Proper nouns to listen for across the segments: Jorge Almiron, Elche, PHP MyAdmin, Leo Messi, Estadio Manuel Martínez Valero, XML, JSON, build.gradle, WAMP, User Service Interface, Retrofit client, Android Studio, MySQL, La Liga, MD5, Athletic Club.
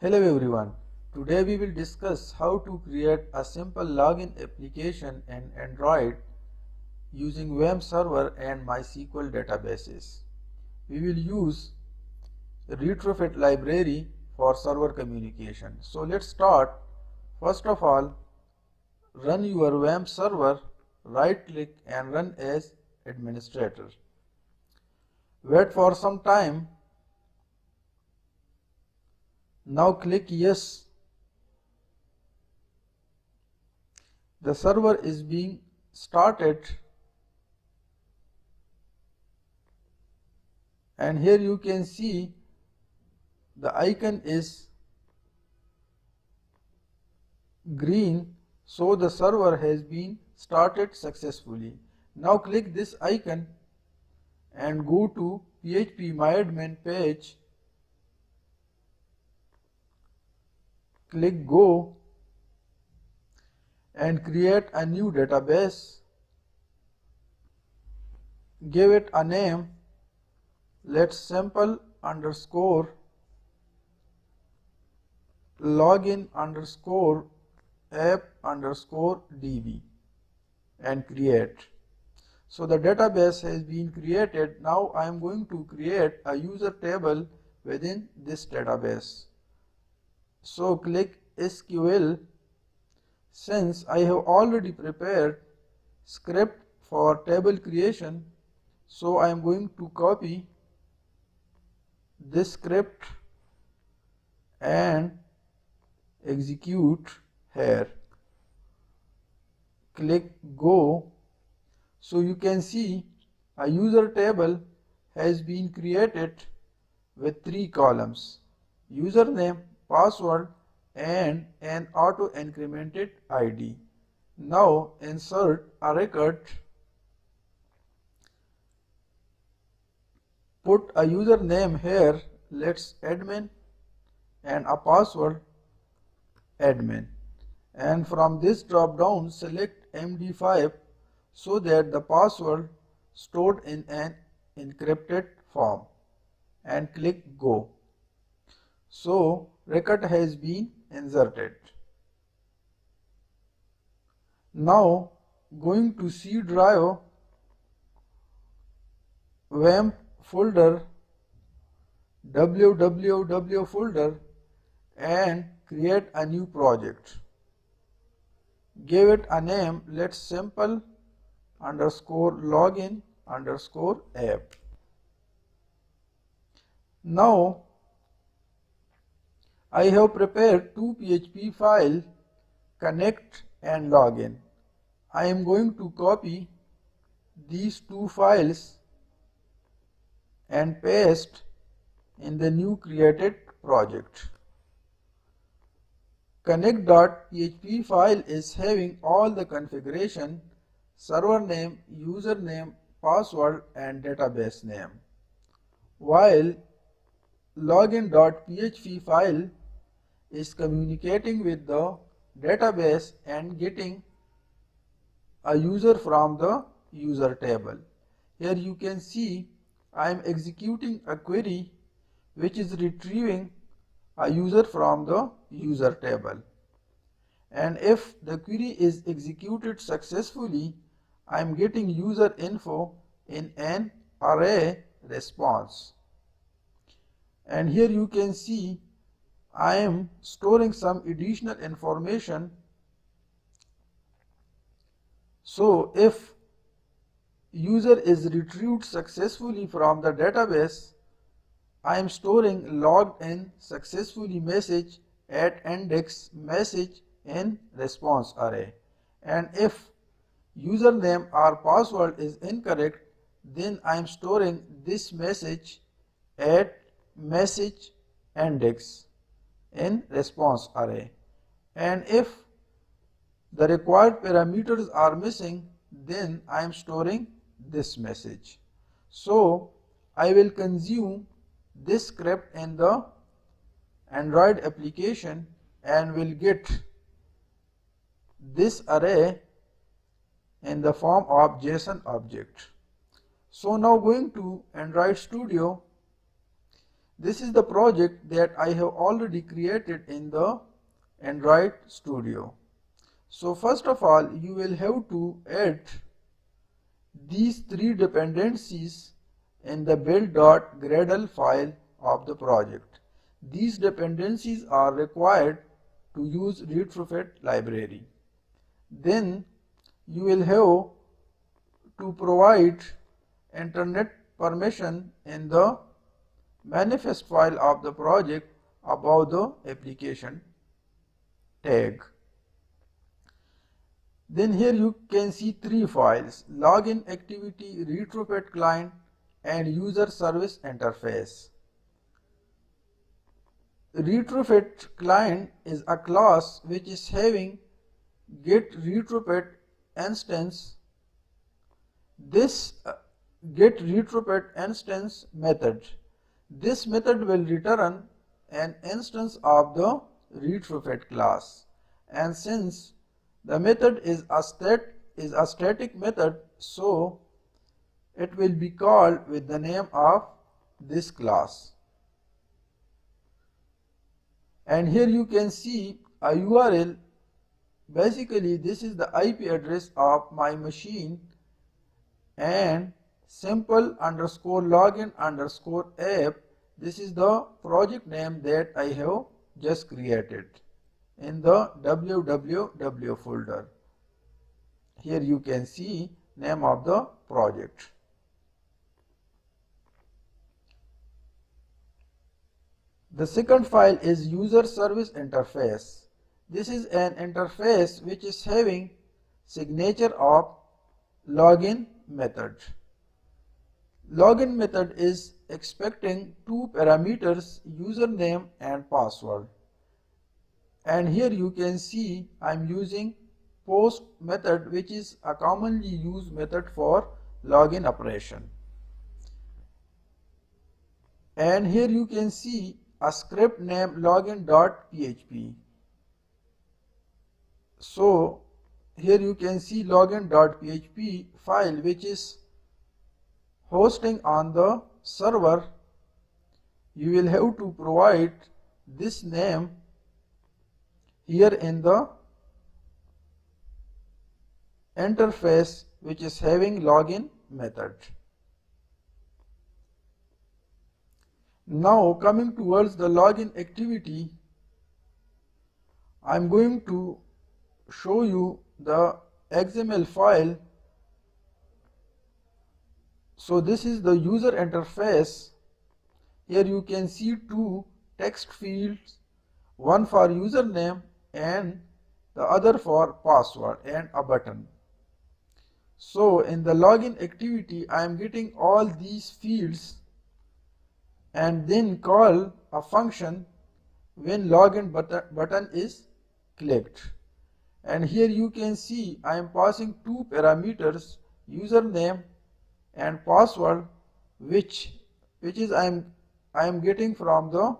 Hello everyone, today we will discuss how to create a simple login application in Android using WAMP server and MySQL databases. We will use Retrofit library for server communication. So let's start. First of all, run your WAMP server, right click and run as administrator. Wait for some time. Now click yes. The server is being started, and here you can see the icon is green, so the server has been started successfully. Now click this icon and go to PHP MyAdmin page. Click go and create a new database. Give it a name. Let's sample underscore login underscore app underscore db and create. So the database has been created. Now I am going to create a user table within this database. So click SQL. Since I have already prepared script for table creation, so I am going to copy this script and execute here. Click go. So you can see a user table has been created with three columns: username, password and an auto incremented ID. Now insert a record. Put a username here, let's admin, and a password admin, and from this drop down select MD5 so that the password stored in an encrypted form, and click go. So record has been inserted. Now going to C drive, WAMP folder, www folder, and create a new project. Give it a name, let's sample underscore login underscore app. Now I have prepared two PHP files, connect and login. I am going to copy these two files and paste in the new created project. Connect.php file is having all the configuration: server name, username, password and database name, while login.php file is communicating with the database and getting a user from the user table. Here you can see I am executing a query which is retrieving a user from the user table, and if the query is executed successfully, I am getting user info in an array response. And here you can see I am storing some additional information. So if user is retrieved successfully from the database, I am storing logged in successfully message at index message in response array, and if username or password is incorrect, then I am storing this message at message index in response array, and if the required parameters are missing, then I am storing this message. So I will consume this script in the Android application and will get this array in the form of JSON object. So now going to Android Studio, This is the project that I have already created in the Android Studio. So first of all, you will have to add these three dependencies in the build.gradle file of the project. These dependencies are required to use Retrofit library. Then you will have to provide internet permission in the manifest file of the project above the application tag. Then here you can see three files: login activity, Retrofit client, and user service interface. Retrofit client is a class which is having get retrofit instance. This get retrofit instance method, this method will return an instance of the retrofit class, and since the method is a static method, so it will be called with the name of this class. And here you can see a URL. Basically this is the IP address of my machine, and simple_login_app, this is the project name that I have just created in the www folder. Here you can see name of the project. The second file is user service interface. This is an interface which is having signature of login method. Login method is expecting two parameters, username and password. And here you can see I am using post method, which is a commonly used method for login operation. And here you can see a script name login.php. So here you can see login.php file which is hosting on the server. You will have to provide this name here in the interface which is having login method. Now coming towards the login activity, I am going to show you the XML file. So this is the user interface. Here you can see two text fields, one for username and the other for password, and a button. So in the login activity I am getting all these fields and then call a function when login button is clicked. And here you can see I am passing two parameters, username and password, which is I am getting from the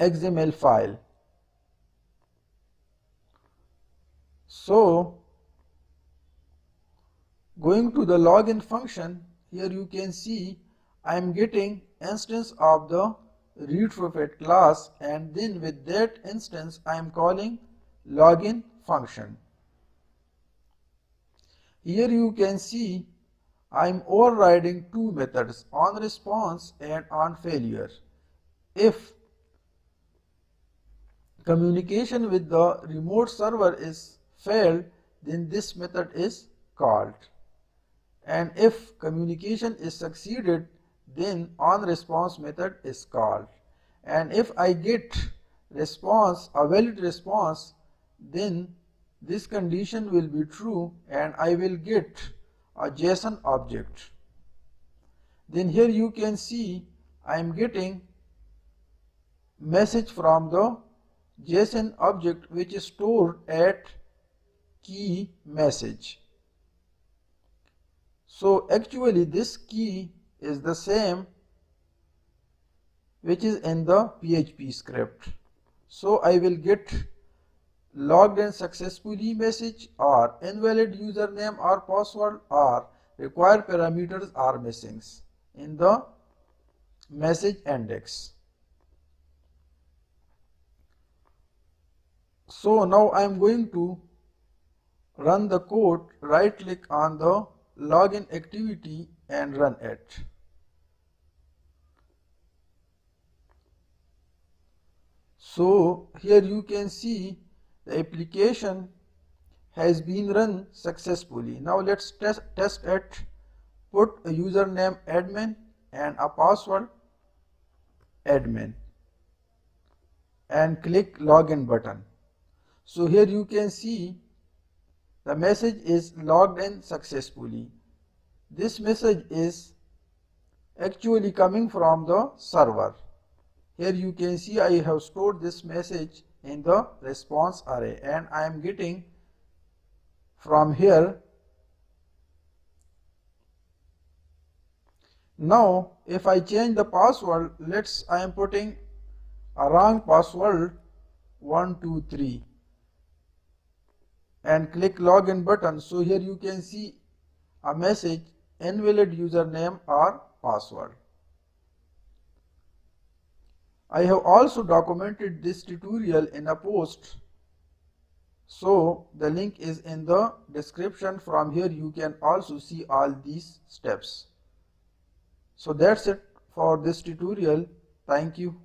XML file. So going to the login function, here you can see I am getting instance of the Retrofit class, and then with that instance I am calling login function. Here you can see I am overriding two methods, on response and on failure. If communication with the remote server is failed, then this method is called, and if communication is succeeded, then on response method is called, and if I get response, a valid response, then this condition will be true and I will get a JSON object. Then here you can see I am getting message from the JSON object which is stored at key message. So actually this key is the same which is in the PHP script. So I will get logged in successfully message, or invalid username or password, or required parameters are missing in the message index. So now I am going to run the code. Right click on the login activity and run it. So here you can see the application has been run successfully. Now let's test it. Put a username admin and a password admin and click login button. So here you can see the message is logged in successfully. This message is actually coming from the server. Here you can see I have stored this message in the response array and I am getting from here. Now if I change the password, I am putting a wrong password 123 and click login button. So here you can see a message invalid username or password. I have also documented this tutorial in a post, so the link is in the description. From here you can also see all these steps. So that's it for this tutorial. Thank you.